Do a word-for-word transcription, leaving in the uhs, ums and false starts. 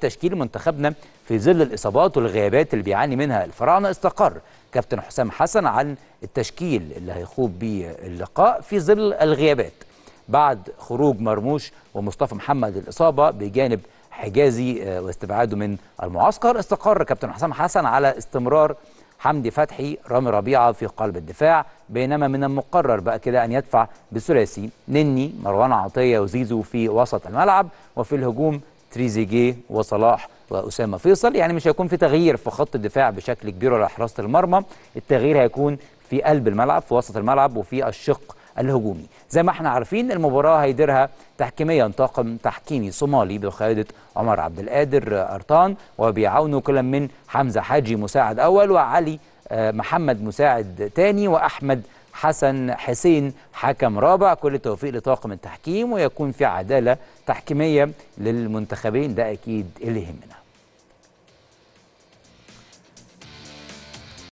تشكيل منتخبنا في ظل الإصابات والغيابات اللي بيعاني منها الفراعنة استقر كابتن حسام حسن عن التشكيل اللي هيخوض بيه اللقاء في ظل الغيابات بعد خروج مرموش ومصطفى محمد الإصابة بجانب حجازي واستبعاده من المعسكر. استقر كابتن حسام حسن على استمرار حمدي فتحي رامي ربيعه في قلب الدفاع، بينما من المقرر بقى كده ان يدفع بثلاثي نني مروان عطيه وزيزو في وسط الملعب، وفي الهجوم تريزيجي وصلاح واسامه فيصل. يعني مش هيكون في تغيير في خط الدفاع بشكل كبير ولا حراسه المرمى، التغيير هيكون في قلب الملعب في وسط الملعب وفي الشق الهجومي. زي ما احنا عارفين المباراه هيديرها تحكيميا طاقم تحكيمي صومالي بقياده عمر عبد القادر ارتان، وبيعاونه كل من حمزه حاجي مساعد اول وعلي محمد مساعد ثاني واحمد حسن حسين حكم رابع. كل التوفيق لطاقم التحكيم، ويكون في عداله تحكيميه للمنتخبين، ده اكيد اللي يهمنا.